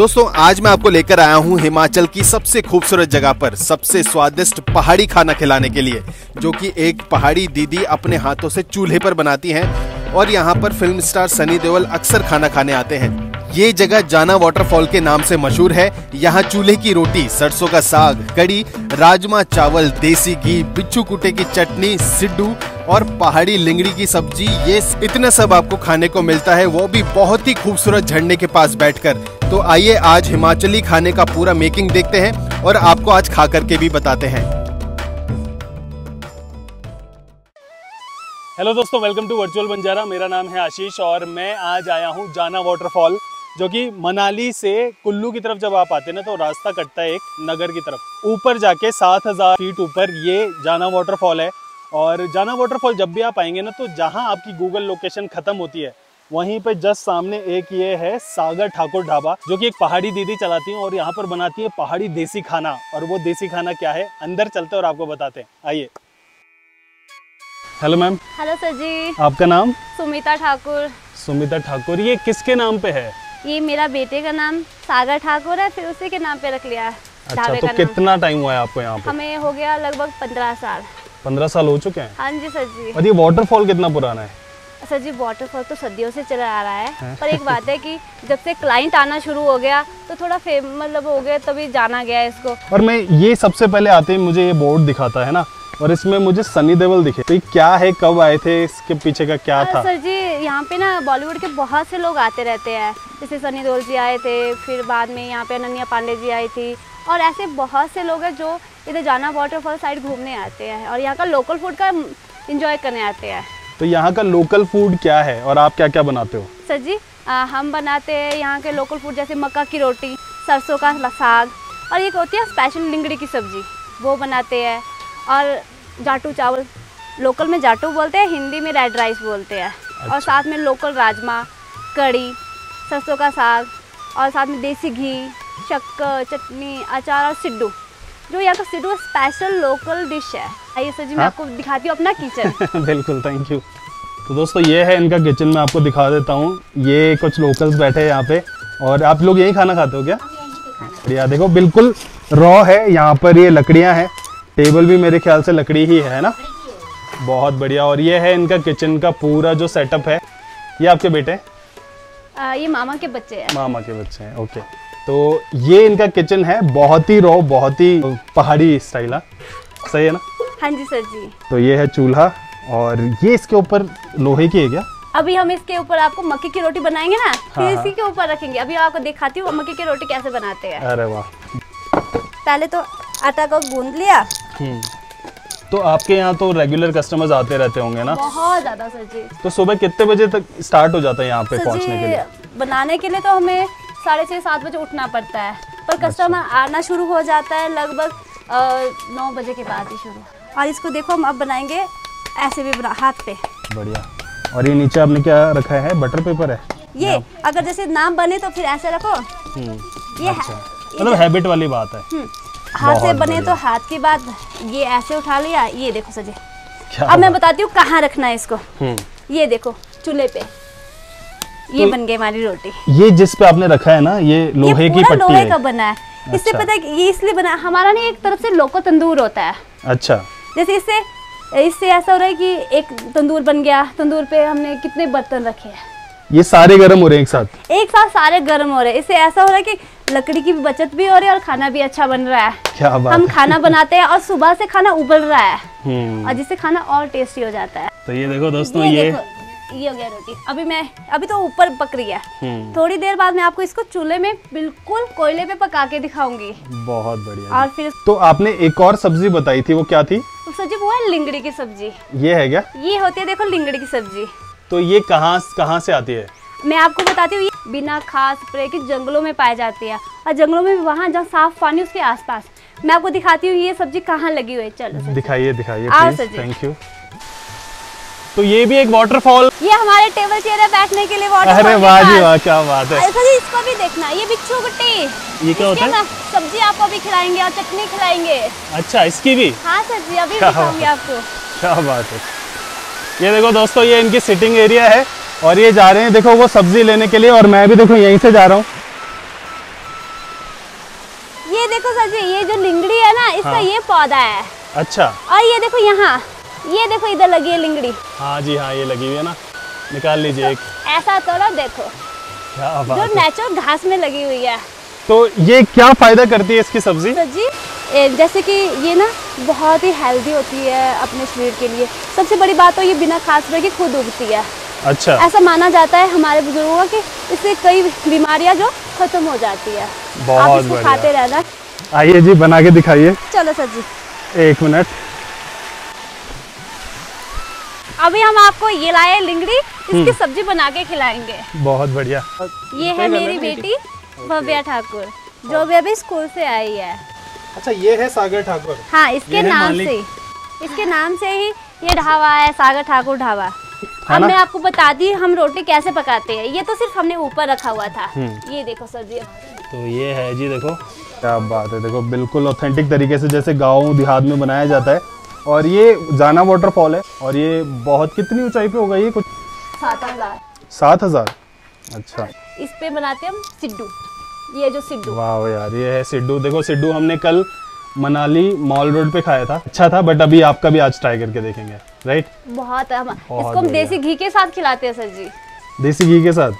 दोस्तों आज मैं आपको लेकर आया हूं हिमाचल की सबसे खूबसूरत जगह पर सबसे स्वादिष्ट पहाड़ी खाना खिलाने के लिए, जो कि एक पहाड़ी दीदी अपने हाथों से चूल्हे पर बनाती हैं और यहां पर फिल्म स्टार सनी देओल अक्सर खाना खाने आते हैं। ये जगह जाना वाटरफॉल के नाम से मशहूर है। यहाँ चूल्हे की रोटी, सरसों का साग, कड़ी, राजमा चावल, देसी घी, बिच्छूकुटे की चटनी, सिड्डू और पहाड़ी लिंगड़ी की सब्जी, ये इतना सब आपको खाने को मिलता है, वो भी बहुत ही खूबसूरत झरने के पास बैठकर। तो आइए आज हिमाचली खाने का पूरा मेकिंग देखते हैं और आपको आज खा करके भी बताते हैं। हेलो दोस्तों, वेलकम टू वर्चुअल बंजारा। मेरा नाम है आशीष और मैं आज आया हूँ जाना वाटरफॉल, जो कि मनाली से कुल्लू की तरफ जब आप आते हैं ना तो रास्ता कटता है एक नगर की तरफ। ऊपर जाके 7000 फीट ऊपर ये जाना वाटरफॉल है। और जाना वाटरफॉल जब भी आप आएंगे ना तो जहां आपकी गूगल लोकेशन ख़त्म होती है वहीं पे जस्ट सामने एक ये है सागर ठाकुर ढाबा, जो कि एक पहाड़ी दीदी चलाती हैं और यहाँ पर बनाती है पहाड़ी देसी खाना। और वो देसी खाना क्या है अंदर चलते और आपको बताते हैं, आइए। Hello ma'am. Hello sir ji. आपका नाम? सुमिता ठाकुर। सुमिता ठाकुर, ये किसके नाम पे है? ये मेरा बेटे का नाम सागर ठाकुर है, फिर उसी के नाम पे रख लिया है। अच्छा, तो कितना टाइम हुआ है आपको यहाँ पे? हमें हो गया लगभग 15 साल। 15 साल हो चुके हैं? हाँ जी सर जी। और ये वाटरफॉल कितना पुराना है? सर जी वाटरफॉल तो सदियों से चला आ रहा है, पर एक बात है कि जब से क्लाइंट आना शुरू हो गया तो थोड़ा फेम मतलब हो गया, तभी जाना गया इसको। और मैं ये सबसे पहले आते ही मुझे ये बोर्ड दिखाता है ना, और इसमें मुझे सनी देओल दिखे, तो ये क्या है, कब आए थे, इसके पीछे का क्या था? सर जी यहाँ पे ना बॉलीवुड के बहुत से लोग आते रहते हैं, जैसे सनी देओल जी आए थे, फिर बाद में यहाँ पे अनन्या पांडे जी आई थी, और ऐसे बहुत से लोग हैं जो इधर जाना वाटरफॉल साइड घूमने आते हैं और यहाँ का लोकल फूड का एंजॉय करने आते हैं। तो यहाँ का लोकल फूड क्या है और आप क्या क्या बनाते हो? सर जी हम बनाते हैं यहाँ के लोकल फूड जैसे मक्का की रोटी, सरसों का साग, और एक होती है स्पेशल लिंगड़ी की सब्जी, वो बनाते हैं। और जाटू चावल, लोकल में जाटू बोलते हैं, हिंदी में रेड राइस बोलते हैं। अच्छा। और साथ में लोकल राजमा, कड़ी, सरसों का साग, और साथ में देसी घी, शक्कर, चटनी, अचार और सिड्डू, जो यहाँ का सिड्डू स्पेशल लोकल डिश है। आइए सर जी मैं आपको दिखाती हूँ अपना किचन। बिल्कुल, थैंक यू। तो दोस्तों ये है इनका किचन, मैं आपको दिखा देता हूँ। ये कुछ लोकल्स बैठे हैं यहाँ पे। और आप लोग यही खाना खाते हो क्या? बढ़िया, देखो बिल्कुल रॉ है यहाँ पर, ये लकड़ियाँ हैं, टेबल भी मेरे ख्याल से लकड़ी ही है ना? बहुत बढ़िया। और ये है इनका किचन का पूरा जो सेटअप है। ये आपके बेटे? ये मामा के बच्चे हैं। मामा के बच्चे हैं, ओके। तो ये इनका किचन है, बहुत ही रॉ, बहुत ही पहाड़ी स्टाइल है, सही है ना? हाँ जी सर जी। तो ये है चूल्हा, और ये इसके ऊपर लोहे की है क्या? अभी हम इसके ऊपर आपको मक्के की रोटी बनाएंगे ना, फिर इसी के ऊपर रखेंगे। अभी आपको दिखाती हूँ मक्के की रोटी कैसे बनाते हैं। अरे वाह। पहले तो आटा को गूंद लिया। तो आपके यहाँ तो रेगुलर कस्टमर्स आते रहते होंगे ना? बहुत ज्यादा सर जी। तो सुबह कितने बजे तक स्टार्ट हो जाता है यहाँ पे पहुँचने के लिए? बनाने के लिए तो हमें 6:30-7 बजे उठना पड़ता है, पर कस्टमर आना शुरू हो जाता है लगभग 9 बजे के बाद ही शुरू। और इसको देखो हम अब बनाएंगे ऐसे भी हाथ पे। बढ़िया। और ये नीचे आपने क्या रखा है? बटर पेपर है ये? अगर जैसे नाम बने तो फिर ऐसे रखो। ये मतलब हैबिट वाली बात है, हाथ से बने तो हाथ की बात। ये ऐसे उठा लिया, ये देखो सजे। अब मैं बताती हूँ कहाँ रखना है इसको। ये देखो चूल्हे पे। ये बन गई हमारी रोटी। ये जिस पे आपने रखा है ना, ये लोहे की पट्टी है। लोहे का बना है। अच्छा। इससे पता है कि ये इसलिए बना, हमारा ना एक तरफ से लोको तंदूर होता है। अच्छा। जैसे इससे ऐसा हो रहा है कि एक तंदूर बन गया, तंदूर पे हमने कितने बर्तन रखे हैं, ये सारे गर्म हो रहे हैं एक साथ सारे गर्म हो रहे हैं। इससे ऐसा हो रहा है कि लकड़ी की बचत भी हो रही है और खाना भी अच्छा बन रहा है। क्या बात। हम खाना बनाते हैं और सुबह से खाना उबल रहा है, और जिससे खाना और टेस्टी हो जाता है। तो ये देखो दोस्तों, ये हो गया रोटी। अभी तो ऊपर पक रही है, थोड़ी देर बाद मैं आपको इसको चूल्हे में बिल्कुल कोयले पे पका के दिखाऊंगी। बहुत बढ़िया। और फिर तो आपने एक और सब्जी बताई थी, वो क्या थी? सब्जी वो है लिंगड़ी की सब्जी। ये है क्या? ये होती है देखो लिंगड़ी की सब्जी। तो ये कहाँ से आती है? मैं आपको बताती हूँ, ये बिना खाद स्प्रे के जंगलों में पाई जाती है, और जंगलों में वहाँ जहाँ साफ पानी उसके आसपास। मैं आपको दिखाती हूँ ये सब्जी कहाँ लगी हुई है। चलो दिखाइए दिखाइए, थैंक यू। तो ये भी एक वाटरफॉल, ये हमारे टेबल चेयर है बैठने के लिए वाटरफॉल। अरे वाह जी वाह, क्या बात है। अच्छा जी, इसको भी देखना, ये बिच्छूकुटी। ये क्या होता है? सब्जी आपको भी खिलाएंगे और चटनी खिलाएंगे। अच्छा, इसकी भी? हाँ सर जी, अभी दिखाऊंगी आपको। क्या बात है। ये देखो दोस्तों, ये इनकी सिटिंग एरिया है, और ये जा रहे हैं देखो वो सब्जी लेने के लिए, और मैं भी देखो यहीं से जा रहा हूँ। ये देखो सर जी, ये जो लिंगड़ी है ना, इसका हाँ। ये पौधा है। अच्छा। और ये देखो यहाँ, ये देखो इधर लगी है लिंगड़ी। हाँ जी हाँ, ये लगी हुई है ना, निकाल लीजिए। तो ऐसा तोड़ा देखो, क्या बात है, जो नेचुरल घास में लगी हुई है। तो ये क्या फायदा करती है इसकी सब्जी? सब्जी जैसे कि ये ना बहुत ही हेल्दी होती है अपने शरीर के लिए। सबसे बड़ी बात तो ये बिना खाद के खुद उगती है। अच्छा। ऐसा माना जाता है हमारे बुजुर्गों का कि इससे कई बीमारियां जो खत्म हो जाती है। आप इसको खाते रहना। आइए जी, बना के दिखाइए। चलो सर जी, एक मिनट। अभी हम आपको ये लाए लिंगड़ी, इसकी सब्जी बना के खिलाएंगे। बहुत बढ़िया। ये है मेरी बेटी भव्या ठाकुर, जो भी अभी स्कूल से आई है। अच्छा, ये है सागर ठाकुर। हाँ, इसके नाम से ही ये ढाबा है, सागर ठाकुर ढाबा। अब मैं आपको बता दी हम रोटी कैसे पकाते हैं। ये तो सिर्फ हमने ऊपर रखा हुआ था। ये देखो सर जी, तो ये है जी, देखो क्या बात है। देखो बिल्कुल ऑथेंटिक तरीके से जैसे गाँव देहात में बनाया जाता है। और ये जाना वाटरफॉल है, और ये बहुत कितनी ऊंचाई पे होगा ये? कुछ 7,000। अच्छा। इस पे बनाते हैं हम सिड्डू। ये जो सिड्डू, वाह यार, ये है सिड्डू। देखो सिड्डू हमने कल मनाली मॉल रोड पे खाया था, अच्छा था, बट अभी आपका भी आज ट्राई करके देखेंगे। राइट, बहुत है। इसको हम देसी घी के साथ खिलाते हैं सर जी। देसी घी के साथ,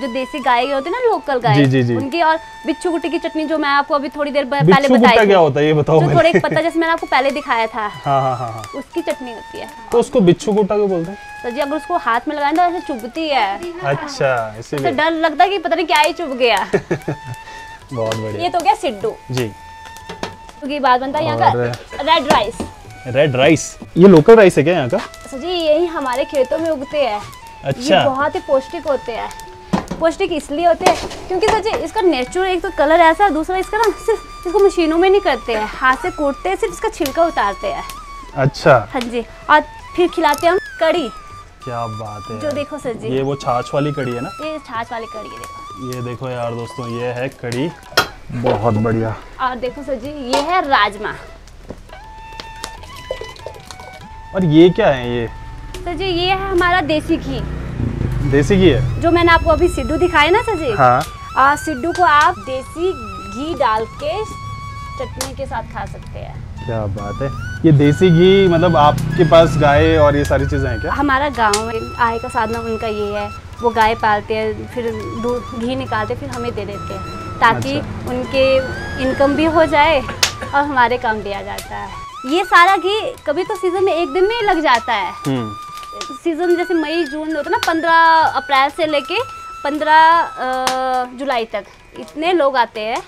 जो देसी गाय होती है ना, लोकल गाय, उनकी और बिच्छुकुट्टी की चटनी, जो मैं आपको अभी थोड़ी देर पहले बताई। क्या होता है ये बताओ? जो थोड़े पत्ता जैसे मैंने आपको पहले दिखाया था, हाँ हाँ हाँ, उसकी चटनी होती है। तो उसको बिच्छुकुट्टा क्यों बोलते हैं? तो जी अगर उसको हाथ में लगाए तो ऐसे चुभती है। अच्छा, इसलिए डर लगता है कि पता नहीं क्या ही चुभ गया। बहुत बढ़िया। ये तो क्या सिड्डू जी। ये बात बनता है यहाँ का रेड राइस। रेड राइस, ये लोकल राइस है क्या यहाँ का? सर जी, यही हमारे खेतों में उगते हैं। अच्छा। बहुत ही पौष्टिक होते हैं। पौष्टिक इसलिए होते हैं क्योंकि सर जी इसका नेचुरल एक तो कलर ऐसा है, दूसरा इसका ना सिर्फ इसको मशीनों में नहीं करते हैं, हाथ से कूटते हैं, सिर्फ इसका छिलका उतारते हैं। अच्छा। हाँ जी। और फिर खिलाते हैं हम कड़ी। क्या बात है। जो देखो सर जी, ये वो छाछ वाली कड़ी है ना? ये छाछ वाली कड़ी है, देखो। ये देखो यार दोस्तों, ये है कड़ी, बहुत बढ़िया। और देखो सर जी, ये है राजमा। और ये क्या है ये? सर जी, ये है हमारा देसी घी। देसी घी है जो मैंने आपको अभी सिड्डू दिखाया ना सर जी। हाँ। और सिड्डू को आप देसी घी डाल के चटनी के साथ खा सकते हैं। क्या बात है। ये देसी घी मतलब आपके पास गाय और ये सारी चीजें हैं क्या? हमारा गाँव में आय का साधन उनका ये है, वो गाय पालते हैं, फिर दूध घी निकालते, फिर हमें दे देते हैं, ताकि अच्छा। उनके इनकम भी हो जाए और हमारे काम भी आ जाता है। ये सारा घी कभी तो सीजन में एक दिन में ही लग जाता है। सीजन जैसे मई जून होता है ना, 15 अप्रैल से लेके 15 जुलाई तक इतने लोग आते हैं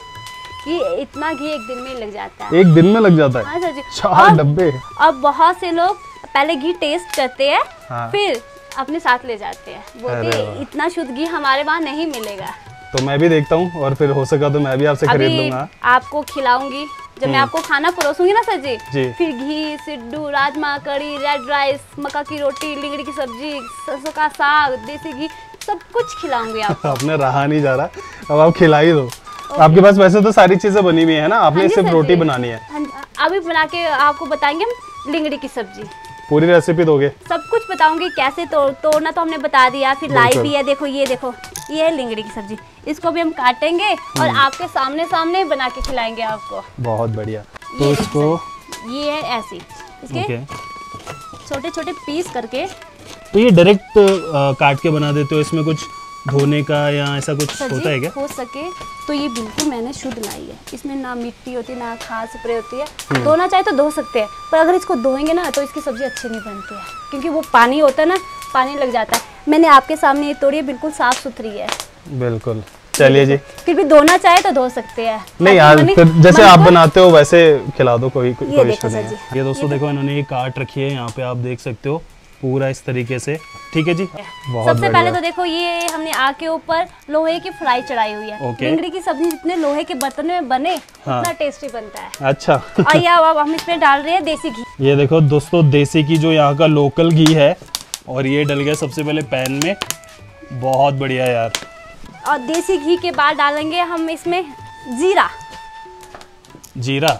कि इतना घी एक दिन में ही लग जाता है। एक दिन में लग जाता है? हाँ सर जी, 4 डब्बे। अब बहुत से लोग पहले घी टेस्ट करते हैं, हाँ। फिर अपने साथ ले जाते हैं, बोलते हैं इतना शुद्ध घी हमारे वहाँ नहीं मिलेगा। तो मैं भी देखता हूँ, और फिर हो सका तो मैं भी आपसे खरीद लूंगा, आपको खिलाऊंगी। जब मैं आपको खाना परोसूंगी ना सर जी, फिर घी, सिड्डू, राजमा, कड़ी, रेड राइस, मक्का की रोटी, लिंगड़ी की सब्जी, सरसों का साग, देसी घी, सब कुछ खिलाऊंगी आपको। आपने रहा नहीं जा रहा, अब आप खिला ही दो। आपके पास वैसे तो सारी चीजें बनी हुई है ना, आपने सिर्फ रोटी बनानी है। अभी बना के आपको बताएंगे हम लिंगड़ी की सब्जी, पूरी रेसिपी दोगे? सब कुछ बताऊंगी, कैसे तोड़ना तो हमने बता दिया, फिर लाई भी है। देखो ये, देखो ये है लिंगड़ी की सब्जी, इसको भी हम काटेंगे और आपके सामने बना के खिलाएंगे आपको। बहुत बढ़िया। तो इसको ये है ऐसी, इसके छोटे छोटे पीस करके। तो ये डायरेक्ट काट के बना देते हो, इसमें कुछ धोने का या ऐसा कुछ होता है क्या? हो सके तो ये बिल्कुल मैंने शुद्ध लाई है, इसमें ना मिट्टी होती है, ना खाद स्प्रे होती है। धोना चाहे तो धो सकते हैं, पर अगर इसको धोएंगे ना तो इसकी सब्जी अच्छी नहीं बनती है, क्योंकि वो पानी होता है ना, पानी लग जाता है। मैंने आपके सामने ये तोड़ी है, बिल्कुल साफ सुथरी है। बिल्कुल। चलिए जी, फिर भी धोना चाहे तो धो सकते हैं। नहीं यार, जैसे आप बनाते हो वैसे खिला दो, कोई इश्यू नहीं है। ये दोस्तों देखो, इन्होंने ये काट रखी है, यहाँ पे आप देख सकते हो पूरा इस तरीके से। ठीक है जी, बहुत सबसे पहले तो देखो, ये हमने आग के ऊपर लोहे की फ्राई चढ़ाई हुई है। लिंगड़ी की सब्जी जितने लोहे के बर्तन में बने, हाँ। उतना टेस्टी बनता है। अच्छा। और ये अब हम इसमें डाल रहे हैं देसी घी। ये देखो दोस्तों, देसी घी जो यहाँ का लोकल घी है, और ये डल गया सबसे पहले पैन में। बहुत बढ़िया यार। और देसी घी के बाद डालेंगे हम इसमें जीरा। जीरा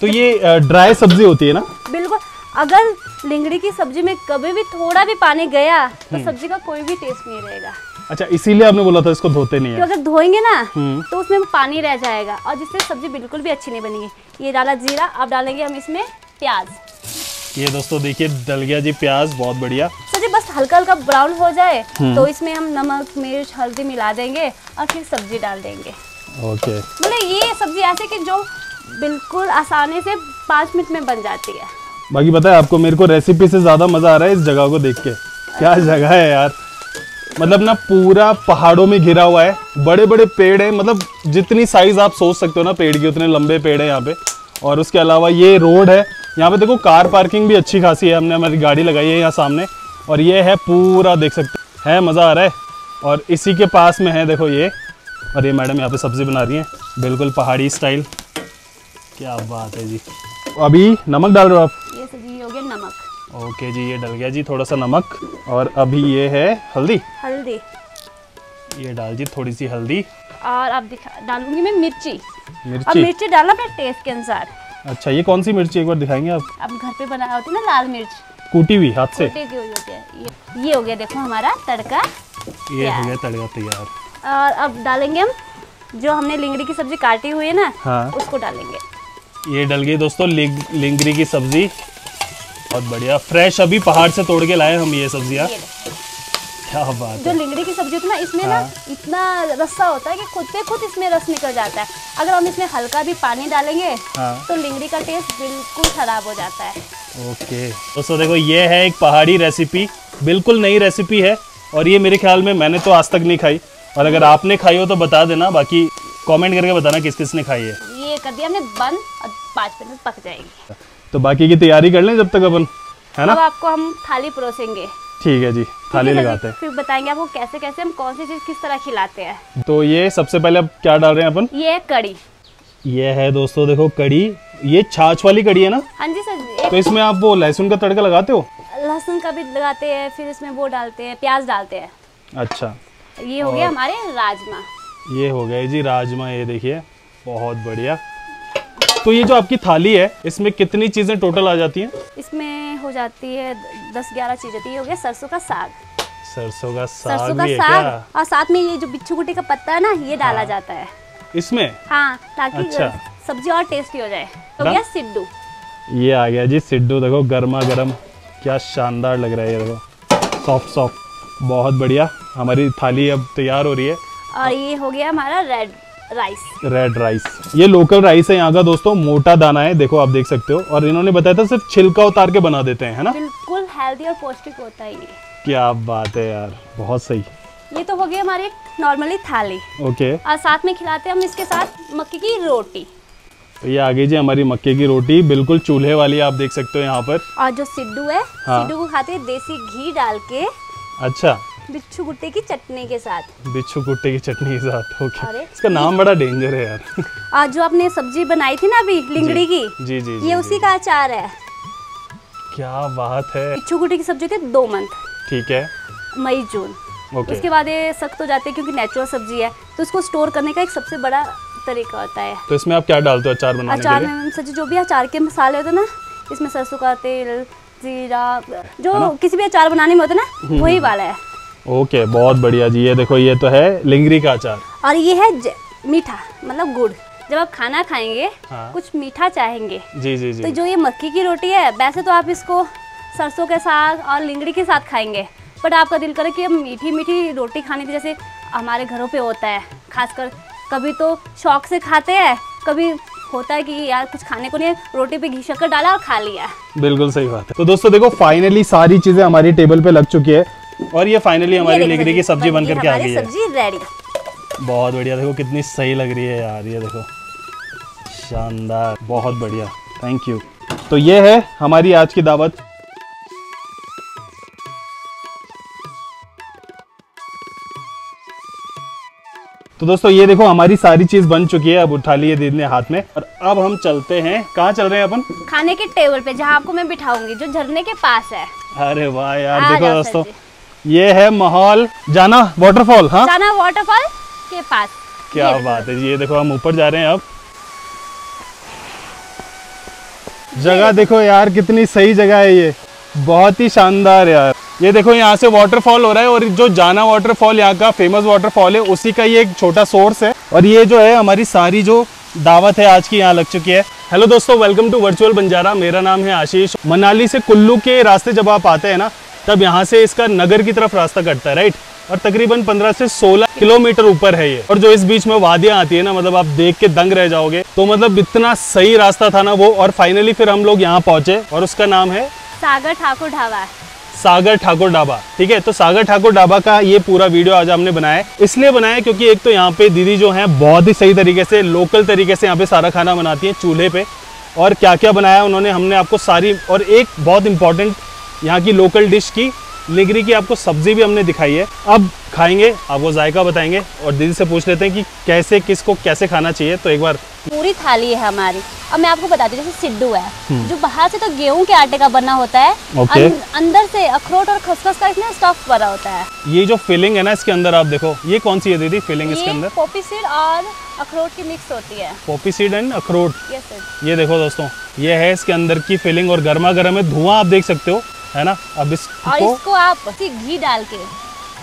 तो ये ड्राई सब्जी होती है ना? बिल्कुल। अगर लिंगड़ी की सब्जी में कभी भी थोड़ा भी पानी गया तो सब्जी का कोई भी टेस्ट नहीं रहेगा। अच्छा, इसीलिए आपने बोला था इसको धोते नहीं है। अगर धोएंगे ना तो उसमें पानी रह जाएगा और जिससे सब्जी बिल्कुल भी अच्छी नहीं बनेगी। ये डाला जीरा, अब डालेंगे हम इसमें प्याज। ये दोस्तों देखिए डल गया जी प्याज, बहुत बढ़िया। सर जी बस हल्का हल्का ब्राउन हो जाए तो इसमें हम नमक, मिर्च, हल्दी मिला देंगे और फिर सब्जी डाल देंगे। ओके, मतलब ये सब्जी ऐसे कि जो बिल्कुल आसानी से 5 मिनट में बन जाती है। बाकी बताए आपको, मेरे को रेसिपी से ज्यादा मजा आ रहा है इस जगह को देख के। क्या जगह है यार, मतलब ना पूरा पहाड़ों में घिरा हुआ है, बड़े बड़े पेड़ है, मतलब जितनी साइज आप सोच सकते हो ना पेड़ की उतने लंबे पेड़ है यहाँ पे। और उसके अलावा ये रोड है, यहाँ पे देखो कार पार्किंग भी अच्छी खासी है, हमने हमारी गाड़ी लगाई है यहाँ सामने। और ये है पूरा, देख सकते हैं, मज़ा आ रहा है। और इसी के पास में है देखो ये, और ये मैडम यहाँ पे सब्जी बना रही हैं बिल्कुल पहाड़ी स्टाइल। क्या बात है जी। अभी नमक डाल रहे हो आप? ये सब्जी हो गया नमक। ओके जी, ये डल गया जी थोड़ा सा नमक। और अभी ये है हल्दी। हल्दी ये डाल जी, थोड़ी सी हल्दी। और अब डालूंगी मैं मिर्ची। अब मिर्ची डालना अपने टेस्ट के अनुसार। अच्छा, ये कौन सी मिर्ची एक बार दिखाएंगे आप? अब घर पे बना होती है ना लाल मिर्च, कूटी हुई हाथ से, कूटी हुई होती है। ये हो गया देखो हमारा तड़का, ये हो गया तड़का तैयार। और अब डालेंगे हम जो हमने लिंगड़ी की सब्जी काटी हुई है ना, हाँ, उसको डालेंगे। ये डल गई दोस्तों लिंगड़ी की सब्जी, बहुत बढ़िया फ्रेश, अभी पहाड़ से तोड़ के लाए हम ये सब्जियाँ। क्या बात है। जो लिंगड़ी की सब्जी होती है ना, इसमें हाँ, ना इतना रस्सा होता है कि खुद पे खुद इसमें रस निकल जाता है। अगर हम इसमें हल्का भी पानी डालेंगे हाँ, तो लिंगड़ी का टेस्ट बिल्कुल खराब हो जाता है। ओके दोस्तों देखो, ये है एक पहाड़ी रेसिपी, बिल्कुल नई रेसिपी है। और ये मेरे ख्याल में मैंने तो आज तक नहीं खाई, और अगर आपने खाई हो तो बता देना, बाकी कॉमेंट करके बताना किस किस ने खाई है। ये कर दिया हमने बंद और 5 मिनट पक जाएगी, तो बाकी की तैयारी कर लें जब तक अपन, है ना। अब आपको हम थाली परोसेंगे। ठीक है जी, थाली लगाते हैं, फिर बताएंगे आपको कैसे कैसे हम कौन सी चीज किस तरह खिलाते हैं। तो ये सबसे पहले अब क्या डाल रहे हैं अपन? ये कड़ी। ये है दोस्तों देखो कड़ी, ये छाछ वाली कड़ी है ना? हाँ जी सर। तो इसमें आप वो लहसुन का तड़का लगाते हो? लहसुन का भी लगाते हैं, फिर इसमें वो डालते हैं, प्याज डालते हैं। अच्छा, ये हो गया हमारे राजमा। ये हो गए जी राजमा, ये देखिए बहुत बढ़िया। तो ये जो आपकी थाली है इसमें कितनी चीजें टोटल आ जाती हैं? इसमें हो जाती है 10-11 चीजें। ये हो गया सरसों का साग। सरसों का साग, सरसों का साग, और साथ में ये जो बिच्छूकुटी का पत्ता है ना, ये डाला हाँ, जाता है इसमें हाँ, ताकि अच्छा, सब्जी और टेस्टी हो जाए। हो गया सिड्डू। ये आ गया जी सिड्डू, देखो गर्मा गर्म, क्या शानदार लग रहा है, ये देखो सॉफ्ट सॉफ्ट, बहुत बढ़िया। हमारी थाली अब तैयार हो रही है। और ये हो गया हमारा रेड राइस। रेड राइस, ये लोकल राइस है यहाँ का दोस्तों, मोटा दाना है, देखो आप देख सकते हो। और इन्होंने बताया था सिर्फ छिलका उतार के बना देते हैं, है ना? बिल्कुल हेल्दी और पौष्टिक होता है ये। क्या बात है यार, बहुत सही। ये तो हो गई हमारी नॉर्मली थाली। ओके, और साथ में खिलाते हैं हम इसके साथ मक्के की रोटी। तो ये आ गई जी हमारी मक्के की रोटी, बिल्कुल चूल्हे वाली, आप देख सकते हो यहाँ पर। और जो सिड्डू है हाँ, सिड्डू को खाते हैं देसी घी डाल के। अच्छा, बिच्छूकुट्टे की चटनी के साथ। बिच्छूकुट्टे की चटनी के साथ, ओके। इसका नाम बड़ा डेंजर है यार। आज जो आपने सब्जी बनाई थी ना अभी लिंगड़ी की, जी जी, ये उसी का अचार है। क्या बात है। बिच्छूकुट्टे की सब्जी होती है 2 मंथ, ठीक है, मई जून, ओके। उसके बाद ये सख्त हो जाते हैं क्योंकि नेचुरल सब्जी है, तो इसको स्टोर करने का एक सबसे बड़ा तरीका होता है। तो इसमें आप क्या डालते हो अचार बनाने के लिए? अचार में सब्जी जो भी अचार के मसाले होते हैं ना, इसमें सरसों का तेल, जीरा, जो किसी भी अचार बनाने में होता है ना, वही वाला है। ओके बहुत बढ़िया जी। ये देखो, ये तो है लिंगड़ी का अचार। और ये है मीठा, मतलब गुड़। जब आप खाना खाएंगे हाँ, कुछ मीठा चाहेंगे। जी जी जी। तो जो ये मक्की की रोटी है, वैसे तो आप इसको सरसों के साग और लिंगड़ी के साथ खाएंगे, बट आपका दिल करे कि मीठी मीठी रोटी खाने की, जैसे हमारे घरों पे होता है, खासकर कभी तो शौक से खाते हैं, कभी होता है कि यार कुछ खाने को नहीं, रोटी पे घी शक्कर डाला और खा लिया। बिल्कुल सही बात है। तो दोस्तों देखो, फाइनली सारी चीजें हमारी टेबल पे लग चुकी है, और ये फाइनली हमारी लिंगड़ी की सब्जी बनकर के आ गई है। सब्जी रेडी, बहुत बढ़िया। देखो कितनी सही लग रही है यार, ये देखो शानदार, बहुत बढ़िया, थैंक यू। तो ये है हमारी आज की दावत। तो दोस्तों ये देखो हमारी सारी चीज बन चुकी है, अब उठा ली है दीदी ने हाथ में, और अब हम चलते हैं। कहाँ चल रहे हैं अपन? खाने के टेबल पे, जहाँ आपको मैं बिठाऊंगी, जो झरने के पास है। अरे वाह यार, देखो दोस्तों ये है माहौल जाना वाटरफॉल। हाँ, जाना वाटरफॉल के पास। क्या बात है जी, ये देखो हम ऊपर जा रहे हैं। अब जगह देखो यार, कितनी सही जगह है ये, बहुत ही शानदार यार। ये देखो यहाँ से वाटरफॉल हो रहा है और जो जाना वाटरफॉल यहाँ का फेमस वाटरफॉल है उसी का ये एक छोटा सोर्स है। और ये जो है हमारी सारी जो दावत है आज की यहाँ लग चुकी है। हेलो दोस्तों, वेलकम टू वर्चुअल बंजारा। मेरा नाम है आशीष। मनाली से कुल्लू के रास्ते जब आप आते हैं ना, तब यहाँ से इसका नगर की तरफ रास्ता कटता है, राइट। और तकरीबन 15 से 16 किलोमीटर ऊपर है ये। और जो इस बीच में वादियाँ आती है ना, मतलब आप देख के दंग रह जाओगे। तो मतलब इतना सही रास्ता था ना वो। और फाइनली फिर हम लोग यहाँ पहुँचे और उसका नाम है सागर ठाकुर ढाबा। सागर ठाकुर ढाबा, ठीक है। तो सागर ठाकुर ढाबा का ये पूरा वीडियो आज हमने बनाया, इसलिए बनाया क्योंकि एक तो यहाँ पे दीदी जो हैं बहुत ही सही तरीके से, लोकल तरीके से यहाँ पे सारा खाना बनाती हैं चूल्हे पे। और क्या क्या बनाया उन्होंने, हमने आपको सारी, और एक बहुत इंपॉर्टेंट यहाँ की लोकल डिश की लिंगरी की आपको सब्जी भी हमने दिखाई है। अब खाएंगे, आपको जायका बताएंगे और दीदी से पूछ लेते हैं कि कैसे, किसको कैसे खाना चाहिए। तो एक बार पूरी थाली है हमारी। अब मैं आपको बताती हूँ, जैसे सिड्डू है जो बाहर से तो गेहूं के आटे का बना होता है, अंदर से अखरोट और खसखस का इसमें स्टफ भरा होता है। ये जो फिलिंग है ना इसके अंदर, आप देखो ये कौन सी है दीदी फिलिंग इसके अंदर? पोपी सीड और अखरोट की मिक्स होती है। पोपी सीड एंड अखरोट, ये देखो दोस्तों, ये है इसके अंदर की फिलिंग। और गर्मा गर्म है, धुआं आप देख सकते हो, है ना। अब इसको आप घी डाल के,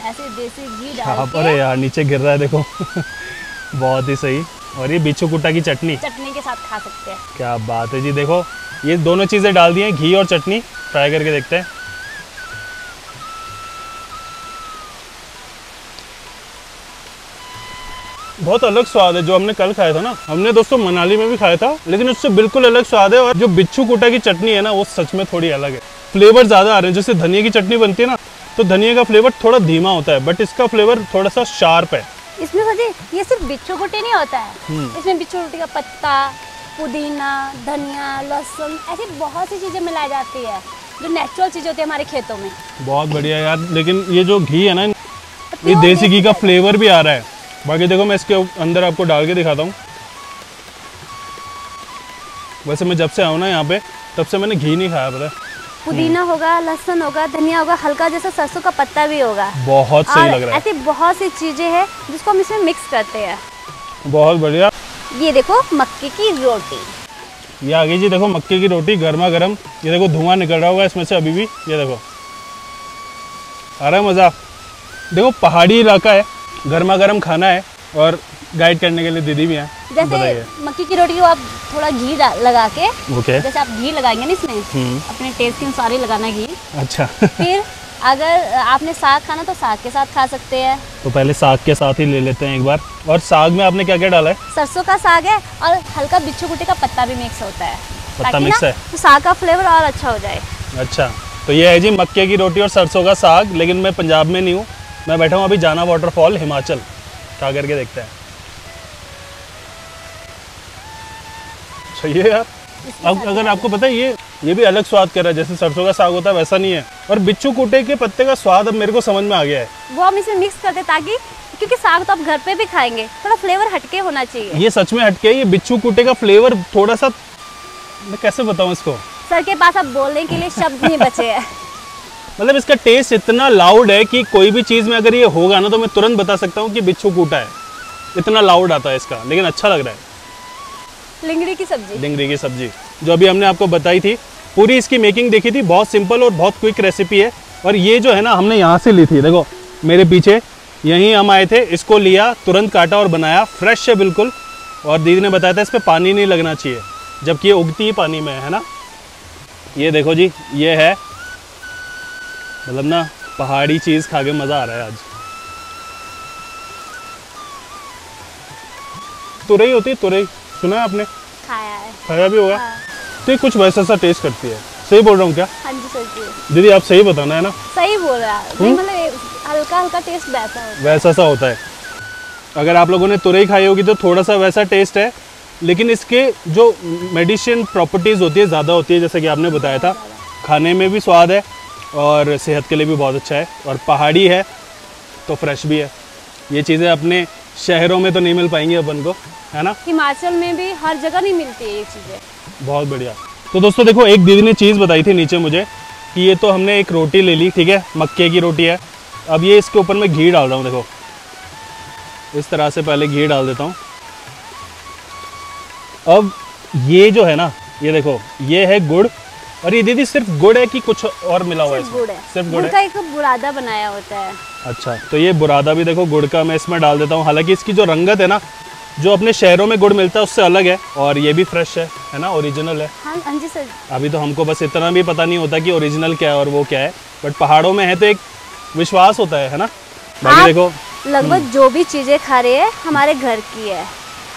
ऐसे देसी घी डाल के, अरे यार नीचे गिर रहा है देखो, बहुत ही सही। और ये बिछुकुट्टा की चटनी के साथ खा सकते हैं। क्या बात है जी, देखो ये दोनों चीजें डाल दी हैं, घी और चटनी। ट्राई करके देखते हैं। बहुत अलग स्वाद है। जो हमने कल खाया था ना, हमने दोस्तों मनाली में भी खाया था, लेकिन उससे बिल्कुल अलग स्वाद है। और जो बिछुकुट्टा की चटनी है ना, वो सच में थोड़ी अलग है, फ्लेवर ज्यादा आ रहे हैं। जैसे धनिया की चटनी बनती है ना, तो धनिया का फ्लेवर थोड़ा धीमा होता है, बट इसका फ्लेवर थोड़ा सा शार्प है। इसमें ये सिर्फ बिछुकुट्टी नहीं होता है, इसमें बिछुकुट्टी का पत्ता, पुदीना, धनिया, लहसुन, ऐसी बहुत सी चीजें मिलाई जाती है जो नेचुरल चीजें होती है हमारे खेतों में। बहुत बढ़िया यार। लेकिन ये जो घी है ना, ये देसी घी का फ्लेवर भी आ रहा है। बाकी देखो मैं इसके अंदर आपको डाल के दिखाता हूँ। वैसे मैं जब से आऊँ ना यहाँ पे, तब से मैंने घी नहीं खाया। पता, पुदीना होगा, लहसुन होगा, धनिया होगा, हल्का जैसा सरसों का पत्ता भी होगा। बहुत सही लग रहा है। ऐसी बहुत सी चीजें हैं जिसको हम इसमें मिक्स करते हैं। बहुत बढ़िया। ये देखो मक्के की रोटी, ये आगे जी देखो मक्के की रोटी गर्मा गर्म। ये देखो धुआं निकल रहा होगा इसमें से अभी भी, ये देखो आ रहा है मजा। देखो पहाड़ी इलाका है, गर्मा गर्म खाना है और गाइड करने के लिए दीदी भी है। जैसे मक्की की रोटी को आप थोड़ा घी लगा के, जैसे आप घी लगाएंगे ना इसमें, अपने टेस्ट के अनुसार ही लगाना घी। अच्छा। फिर अगर आपने साग खाना तो साग के साथ खा सकते हैं। तो पहले साग के साथ ही ले लेते हैं एक बार। और साग में आपने क्या क्या डाला है? सरसों का साग है और हल्का बिछुकुट्टी का पत्ता भी मिक्स होता है। पत्ता मिक्स है तो साग का फ्लेवर और अच्छा हो जाए। अच्छा, तो ये है जी मक्के की रोटी और सरसों का साग। लेकिन मैं पंजाब में नहीं हूँ, मैं बैठा हूँ अभी जाना वाटरफॉल हिमाचल। खा करके देखते हैं। सही है यार। अब अगर आपको पता है ये भी अलग स्वाद कर रहा है, जैसे सरसों का साग होता है वैसा नहीं है। और बिछुकुट्टे के पत्ते का स्वाद अब मेरे को समझ में आ गया है, वो हम इसमें मिक्स करते ताकि, क्योंकि साग तो आप घर पे भी खाएंगे, थोड़ा फ्लेवर हटके होना चाहिए। ये सच में हटके, ये बिछुकुट्टे का फ्लेवर थोड़ा सा, मैं कैसे बताऊँ इसको, सर के पास आप बोलने के लिए शब्द नहीं बचे है। मतलब इसका टेस्ट इतना लाउड है कि कोई भी चीज़ में अगर ये होगा ना, तो मैं तुरंत बता सकता हूँ कि बिछुकुट्टा है, इतना लाउड आता है इसका। लेकिन अच्छा लग रहा है। लिंगड़ी की सब्जी जो अभी हमने आपको बताई थी, पूरी इसकी मेकिंग देखी थी। बहुत सिंपल और बहुत क्विक रेसिपी है। और ये जो है ना, हमने यहाँ से ली थी, देखो मेरे पीछे यहीं हम आए थे, इसको लिया, तुरंत काटा और बनाया। फ्रेश है बिल्कुल। और दीदी ने बताया था इस पर पानी नहीं लगना चाहिए, जबकि ये उगती ही पानी में है ना। ये देखो जी, ये है, मतलब ना पहाड़ी चीज़ खा के मज़ा आ रहा है आज। तुरई होती है, तुरई सुना है आपने? खाया है, खाया भी होगा। तो ये कुछ वैसा सा टेस्ट करती है। सही बोल रहा हूँ क्या? हाँ जी सही। दीदी आप सही बताना, है ना? सही बोल रहा है, मतलब हल्का हल्का टेस्ट वैसा सा होता है। अगर आप लोगों ने तुरई खाई होगी तो थोड़ा सा वैसा टेस्ट है, लेकिन इसके जो मेडिसिन प्रॉपर्टीज़ होती है ज़्यादा होती है, जैसे कि आपने बताया था। खाने में भी स्वाद है और सेहत के लिए भी बहुत अच्छा है। और पहाड़ी है तो फ्रेश भी है। ये चीज़ें अपने शहरों में तो नहीं मिल पाएंगी अपन को, है ना। हिमाचल में भी हर जगह नहीं मिलती है ये चीज़ें। बहुत बढ़िया। तो दोस्तों देखो, एक दीदी ने चीज़ बताई थी नीचे मुझे कि ये तो हमने एक रोटी ले ली, ठीक है, मक्के की रोटी है। अब ये इसके ऊपर मैं घी डाल रहा हूँ, देखो इस तरह से पहले घी डाल देता हूँ। अब ये जो है ना, ये देखो, ये है गुड़ और ये दीदी सिर्फ गुड़ है कि कुछ और मिला हुआ है? सिर्फ गुड़ का एक बुरादा बनाया होता है। अच्छा, तो ये बुरादा भी देखो गुड़ का मैं इसमें डाल देता हूँ। हालांकि इसकी जो रंगत है ना, जो अपने शहरों में गुड़ मिलता है उससे अलग है, और ये भी फ्रेश है ना, ओरिजिनल है। हाँ जी सर। अभी तो हमको बस इतना भी पता नहीं होता कि ओरिजिनल क्या है और वो क्या है, बट पहाड़ों में है तो एक विश्वास होता है ना। बाकी देखो लगभग जो भी चीजें खा रहे हैं हमारे घर की है।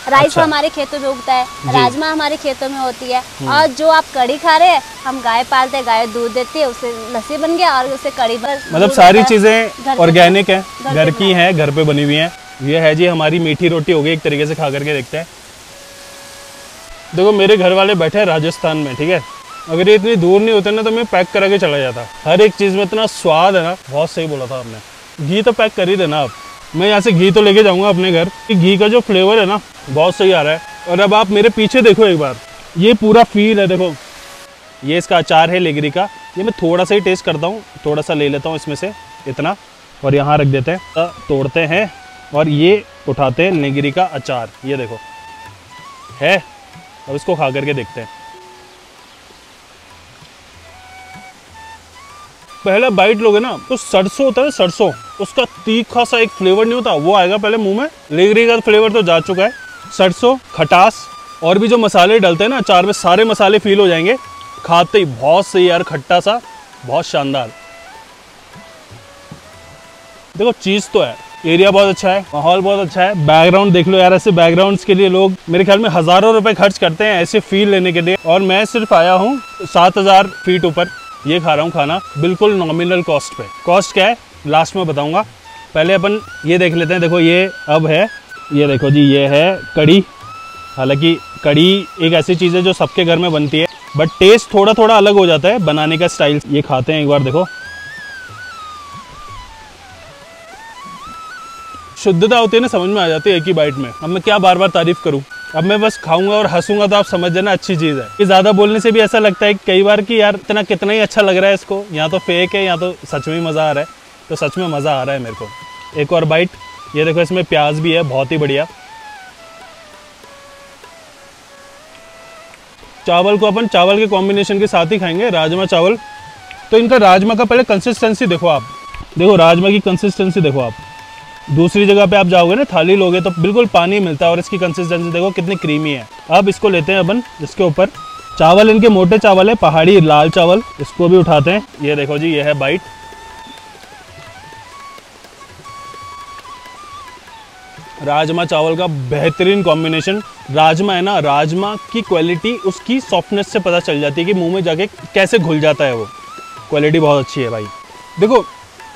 राइस अच्छा। हमारे खेतों में उगता है, राजमा हमारे खेतों में होती है, और जो आप कड़ी खा रहे हैं, हम गाय पालते हैं, गाय दूध देती है, उससे लस्सी बन गया और उससे कड़ी बन। मतलब सारी चीजें ऑर्गेनिक है, घर की है, घर पे बनी हुई है। ये है जी हमारी मीठी रोटी हो गई, एक तरीके से खा करके देखते हैं। देखो मेरे घर वाले बैठे हैं राजस्थान में, ठीक है, अगर ये इतनी दूर नहीं होते ना तो मैं पैक करा के चला जाता। हर एक चीज में इतना स्वाद है ना। बहुत सही बोला था आपने, घी तो पैक कर ही देना आप। मैं यहाँ से घी तो लेके जाऊंगा अपने घर। घी का जो फ्लेवर है ना बहुत सही आ रहा है। और अब आप मेरे पीछे देखो एक बार, ये पूरा फील है। देखो ये इसका अचार है लेगरी का, ये मैं थोड़ा सा ही टेस्ट करता हूँ, थोड़ा सा ले लेता हूँ इसमें से इतना, और यहाँ रख देते हैं, तोड़ते हैं और ये उठाते हैं लेगरी का अचार। ये देखो है, अब इसको खा करके देखते हैं। पहला बाइट लोगे ना तो सरसों होता है, सरसों उसका तीखा सा एक फ्लेवर नहीं होता, वो आएगा पहले मुंह में। लेगरी का फ्लेवर तो जा चुका है, सरसों, खटास और भी जो मसाले डलते हैं ना अचार में, सारे मसाले फील हो जाएंगे खाते ही। बहुत सही यार, खट्टा सा बहुत शानदार। देखो चीज़ तो है, एरिया बहुत अच्छा है, माहौल बहुत अच्छा है। बैकग्राउंड देख लो यार, ऐसे बैकग्राउंड्स के लिए लोग मेरे ख्याल में हज़ारों रुपए खर्च करते हैं ऐसे फील लेने के लिए, और मैं सिर्फ आया हूँ 7000 फीट ऊपर। ये खा रहा हूँ खाना बिल्कुल नॉमिनल कॉस्ट पे। कॉस्ट क्या है लास्ट में बताऊँगा, पहले अपन ये देख लेते हैं। देखो ये अब है, ये देखो जी ये है कड़ी। हालाँकि कड़ी एक ऐसी चीज़ है जो सबके घर में बनती है, बट टेस्ट थोड़ा थोड़ा अलग हो जाता है बनाने का स्टाइल। ये खाते हैं एक बार, देखो शुद्धता होती है ना, समझ में आ जाती है एक ही बाइट में। अब मैं क्या बार बार तारीफ करूं, अब मैं बस खाऊंगा और हंसूंगा तो आप समझ जाना अच्छी चीज़ है। ये ज़्यादा बोलने से भी ऐसा लगता है कई बार कि यार इतना कितना ही अच्छा लग रहा है इसको, या तो फेक है या तो सच में मज़ा आ रहा है, तो सच में मज़ा आ रहा है मेरे को। एक और बाइट, ये देखो इसमें प्याज भी है, बहुत ही बढ़िया। चावल को अपन चावल के कॉम्बिनेशन के साथ ही खाएंगे, राजमा चावल। तो इनका राजमा का पहले कंसिस्टेंसी देखो आप, देखो राजमा की कंसिस्टेंसी देखो आप। दूसरी जगह पे आप जाओगे ना थाली लोगे तो बिल्कुल पानी मिलता है, और इसकी कंसिस्टेंसी देखो कितनी क्रीमी है। अब इसको लेते हैं अपन, इसके ऊपर चावल, इनके मोटे चावल है, पहाड़ी लाल चावल, इसको भी उठाते हैं। ये देखो जी ये है बाइट, राजमा चावल का बेहतरीन कॉम्बिनेशन। राजमा है ना, राजमा की क्वालिटी उसकी सॉफ्टनेस से पता चल जाती है कि मुँह में जाके कैसे घुल जाता है, वो क्वालिटी बहुत अच्छी है भाई। देखो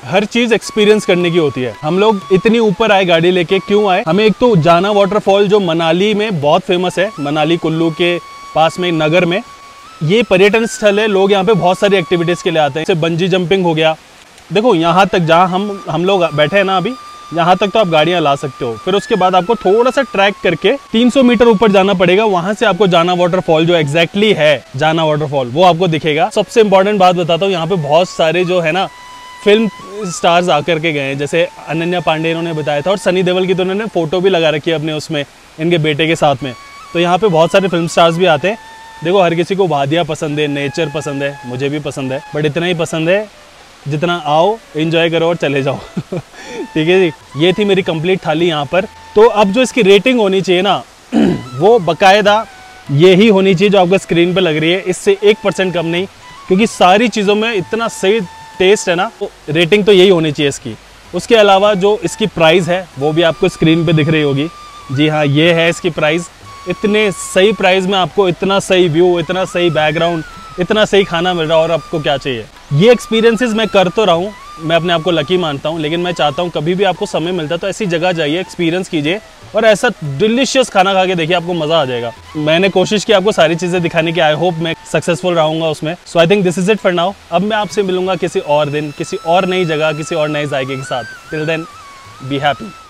हर चीज़ एक्सपीरियंस करने की होती है। हम लोग इतनी ऊपर आए गाड़ी लेके, क्यों आए? हमें एक तो जाना वाटरफॉल जो मनाली में बहुत फेमस है, मनाली कुल्लू के पास में नगर में, ये पर्यटन स्थल है। लोग यहाँ पे बहुत सारी एक्टिविटीज़ के लिए आते हैं, जैसे बंजी जंपिंग हो गया। देखो यहाँ तक जहाँ हम लोग बैठे हैं ना अभी, यहाँ तक तो आप गाड़ियाँ ला सकते हो, फिर उसके बाद आपको थोड़ा सा ट्रैक करके 300 मीटर ऊपर जाना पड़ेगा, वहाँ से आपको जाना वाटरफॉल जो एग्जैक्टली है जाना वाटरफॉल वो आपको दिखेगा। सबसे इंपॉर्टेंट बात बताता हूँ, यहाँ पे बहुत सारे जो है ना फिल्म स्टार्स आकर के गए हैं, जैसे अनन्या पांडे इन्होंने बताया था, और सनी देओल की तो उन्होंने फ़ोटो भी लगा रखी है अपने उसमें, इनके बेटे के साथ में। तो यहाँ पे बहुत सारे फिल्म स्टार्स भी आते हैं। देखो हर किसी को वादियाँ पसंद है, नेचर पसंद है, मुझे भी पसंद है, बट इतना ही पसंद है जितना आओ एंजॉय करो और चले जाओ। ठीक है जी, ये थी मेरी कंप्लीट थाली यहाँ पर। तो अब जो इसकी रेटिंग होनी चाहिए ना वो बाकायदा यही होनी चाहिए जो आपको स्क्रीन पर लग रही है, इससे 1% कम नहीं, क्योंकि सारी चीज़ों में इतना सही टेस्ट है ना, तो रेटिंग तो यही होनी चाहिए इसकी। उसके अलावा जो इसकी प्राइस है वो भी आपको स्क्रीन पे दिख रही होगी। जी हाँ, ये है इसकी प्राइस। इतने सही प्राइस में आपको इतना सही व्यू, इतना सही बैकग्राउंड, इतना सही खाना मिल रहा है, और आपको क्या चाहिए? ये एक्सपीरियंसेस मैं कर तो रहा हूँ, मैं अपने आप को लकी मानता हूँ, लेकिन मैं चाहता हूँ कभी भी आपको समय मिलता तो ऐसी जगह जाइए, एक्सपीरियंस कीजिए और ऐसा डिलीशियस खाना खा के देखिए, आपको मज़ा आ जाएगा। मैंने कोशिश की आपको सारी चीज़ें दिखाने की, आई होप मैं सक्सेसफुल रहूँगा उसमें। So I think this is it for now. अब मैं आपसे मिलूँगा किसी और दिन, किसी और नई जगह, किसी और नए जायके के साथ। Till then be happy.